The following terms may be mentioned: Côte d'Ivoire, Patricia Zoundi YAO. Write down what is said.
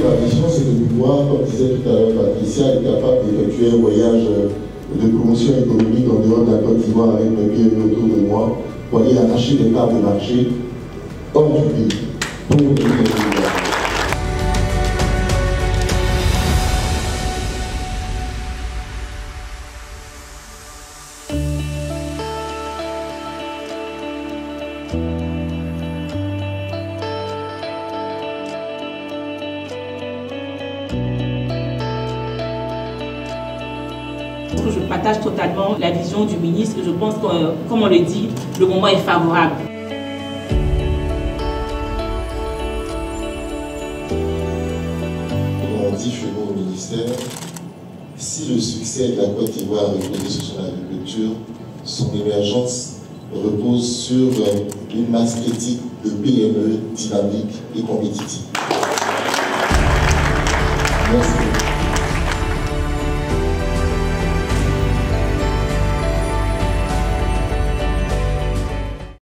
La vision, c'est de pouvoir, comme disait tout à l'heure Patricia, être capable d'effectuer un voyage de promotion économique en dehors de la Côte d'Ivoire avec mes pieds autour de moi pour aller arracher des parts de marché hors du pays pour le pays. Je partage totalement la vision du ministre. Je pense que, comme on le dit, le moment est favorable. On dit chez nous au ministère, si le succès de la Côte d'Ivoire repose sur son agriculture, son émergence repose sur une masse critique de PME dynamique et compétitive. Merci.